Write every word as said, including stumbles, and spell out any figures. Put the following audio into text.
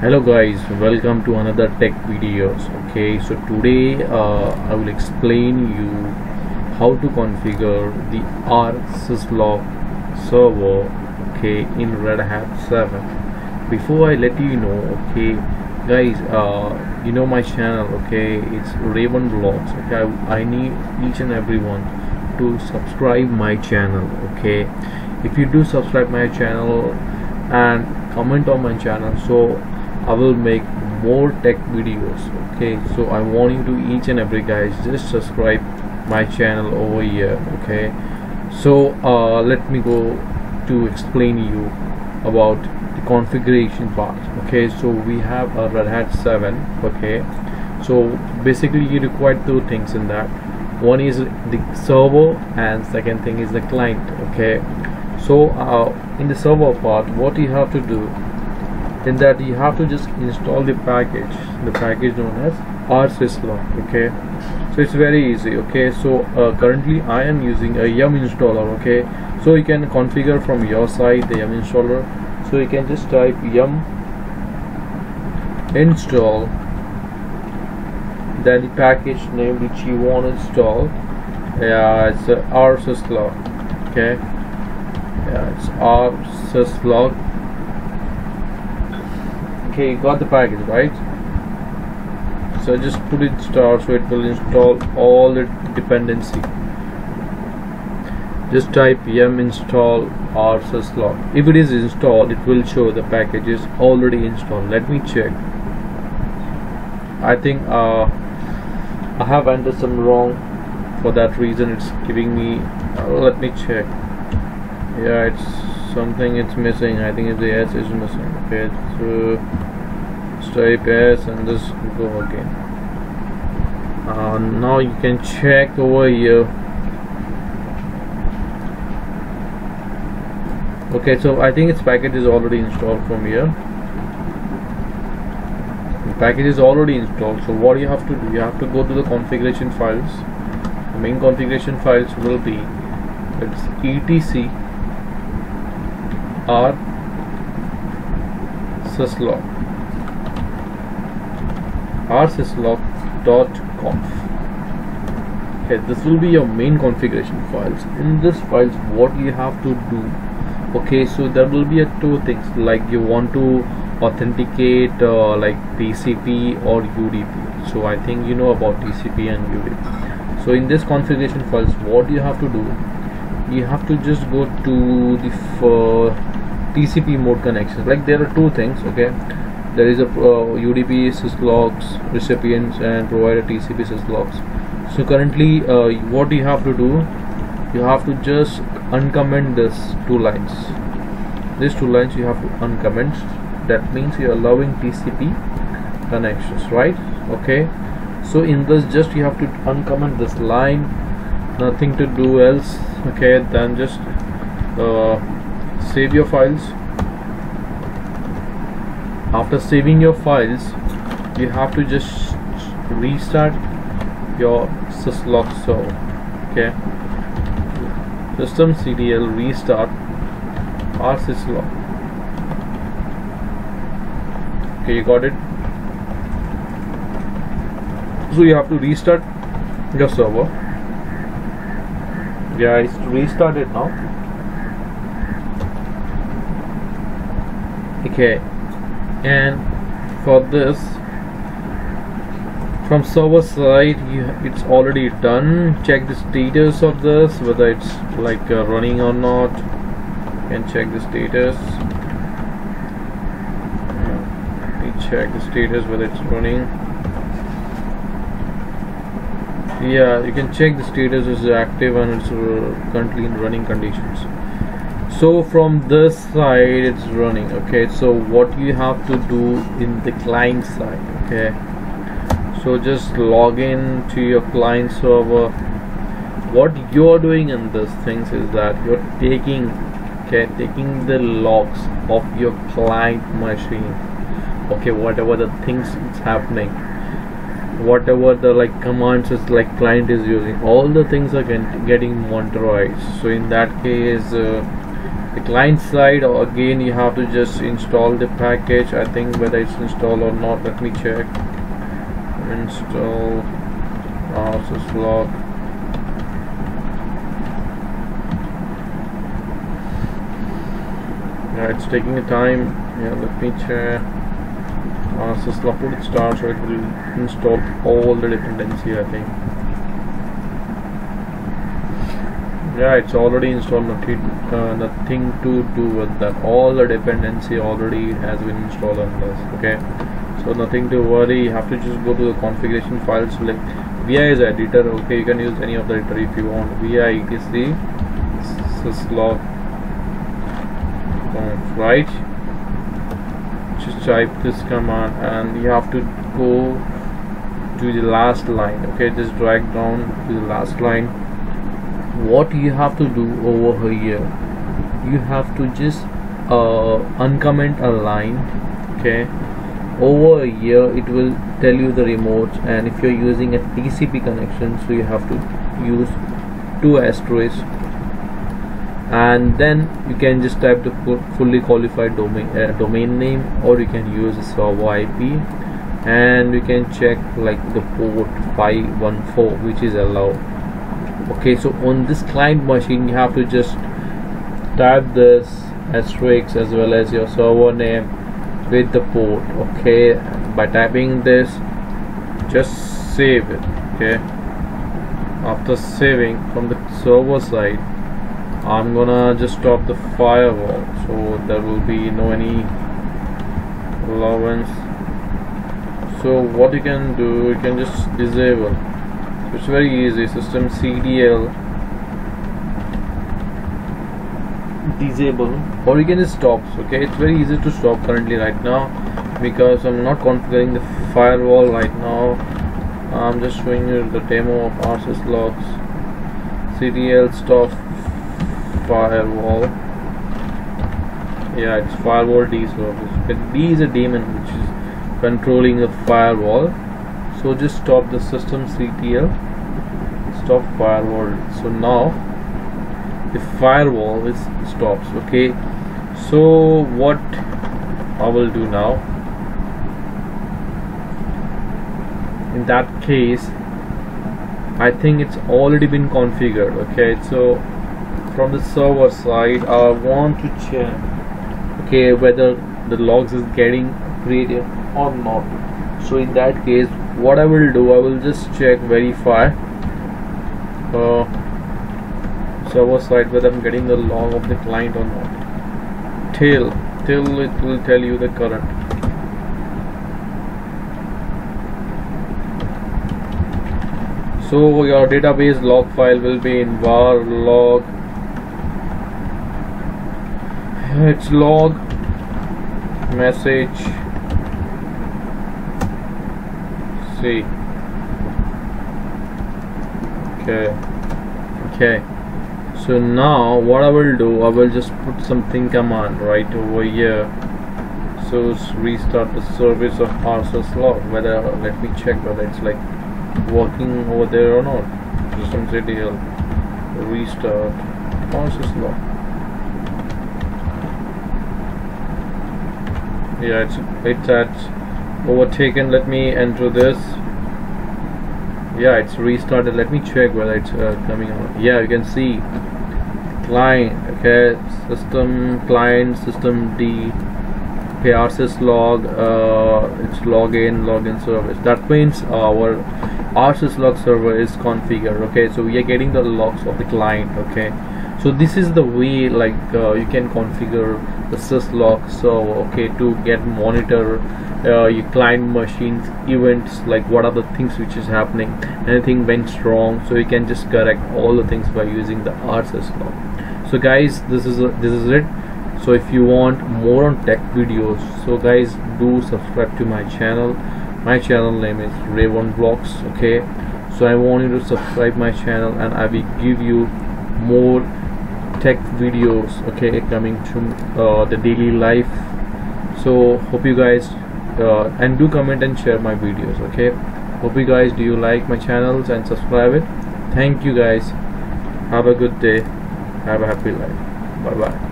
Hello guys, welcome to another tech videos. Okay, so today uh, I will explain you how to configure the rsyslog server, okay, in Red Hat seven. Before I let you know, okay guys, uh, you know my channel, okay, it's Raven Vlogs. Okay, I, I need each and everyone to subscribe my channel. Okay, if you do subscribe my channel and comment on my channel, so I will make more tech videos. Okay, so I want you to each and every guys just subscribe my channel over here. Okay, so uh, let me go to explain you about the configuration part. Okay, so we have a Red Hat seven. Okay, so basically you require two things in that. One is the server and second thing is the client. Okay, so uh, in the server part, what you have to do in that, you have to just install the package the package known as rsyslog. Okay, so it's very easy. Okay, so uh, currently I am using a yum installer. Okay, so you can configure from your side the yum installer, so you can just type yum install, then the package name which you want to install. Yeah, it's uh, rsyslog. Okay, yeah, it's rsyslog. Okay, you got the package, right? So just put it start, so it will install all the dependency. Just type yum install rsyslog. If it is installed, it will show the package is already installed. Let me check. I think uh, I have entered some wrong, for that reason it's giving me uh, let me check. Yeah, it's something, it's missing. I think it's the S is missing. Okay, so type S and just go again. Uh, now you can check over here. Okay, so I think its package is already installed from here. The package is already installed. So what you have to do, you have to go to the configuration files. The main configuration files will be, it's etc R syslog r syslog dot conf. Okay, this will be your main configuration files. In this files, what you have to do, okay, so there will be a two things, like you want to authenticate uh, like T C P or U D P. So I think you know about T C P and U D P. So in this configuration files, what you have to do, you have to just go to the uh, T C P mode connections. Like there are two things, okay. There is a uh, U D P syslogs, recipients, and provider T C P syslogs. So currently, uh, what you have to do, you have to just uncomment this two lines. These two lines you have to uncomment. That means you are allowing T C P connections, right? Okay. So in this, just you have to uncomment this line. Nothing to do else. Okay. Then just uh, save your files. After saving your files, you have to just restart your syslog server. Okay, systemctl restart rsyslog. Okay, you got it. So you have to restart your server. Yeah, it's restarted now. Okay, and for this, from server side, you, it's already done. Check the status of this, whether it's like uh, running or not. You can check the status. Let me check the status whether it's running. Yeah, you can check the status is active and it's currently in running conditions. So from this side it's running. Okay, so what you have to do in the client side, okay, so just log in to your client server. What you're doing in these things is that you're taking okay taking the logs of your client machine. Okay, whatever the things is happening, whatever the like commands is like client is using, all the things are getting monitored. So in that case, uh, The client side, or again you have to just install the package. I think whether it's installed or not, let me check. Install rsyslog. Yeah, it's taking a time. Yeah, let me check. Rsyslog will start, so it will install all the dependencies, I think. Yeah, it's already installed. Nothing, uh, nothing to do with that. All the dependency already has been installed on this. Okay, so nothing to worry. You have to just go to the configuration file, select vi is editor. Okay, you can use any of the editor if you want. Vi is the syslog. Right, just type this command and you have to go to the last line. Okay, just drag down to the last line. What you have to do over here, you have to just uh, uncomment a line. Okay, over here it will tell you the remote, and if you're using a T C P connection, so you have to use two asterisks, and then you can just type the fully qualified domain uh, domain name, or you can use a server I P, and we can check like the port five one four, which is allowed. Okay, so on this client machine you have to just type this asterisk as well as your server name with the port. Okay, by typing this, just save it. Okay, after saving from the server side, I'm gonna just stop the firewall, so there will be no any allowance. So what you can do, you can just disable. It's very easy. Systemctl disable, or you can just stop. Okay, it's very easy to stop currently right now, because I'm not configuring the firewall right now. I'm just showing you the demo of rsyslog ctl stop firewall. Yeah, it's firewall D service, but D is a daemon which is controlling the firewall. So just stop the systemctl stop firewall. So now the firewall is stops. Okay, so what I will do now in that case, I think it's already been configured. Okay, so from the server side, I want to check okay whether the logs is getting created or not. So in that case, what I will do, I will just check verify uh, server side whether I'm getting the log of the client or not, till till it will tell you the current. So your database log file will be in var/log. It's log message C. Okay, okay. So now what I will do, I will just put something command right over here. So restart the service of rsyslog. Whether let me check whether it's like working over there or not. Systemctl restart rsyslog. Yeah, it's it's at overtaken. Let me enter this. Yeah, it's restarted. Let me check whether it's uh, coming out. Yeah, you can see client. Okay, system client system D rsyslog. Uh, it's login login service. That means our rsyslog server is configured. Okay, so we are getting the logs of the client. Okay, so this is the way like uh, you can configure the syslog server, okay, to get monitor uh, your client machines events, like what are the things which is happening, anything went wrong, so you can just correct all the things by using the rsyslog. So guys, this is a, this is it. So if you want more on tech videos, so guys, do subscribe to my channel. My channel name is Raven Blogs. Okay, so I want you to subscribe my channel, and I will give you more tech videos, okay, coming to uh, the daily life. So hope you guys uh, and do comment and share my videos. Okay, hope you guys do you like my channels and subscribe it. Thank you guys, have a good day, have a happy life. Bye bye.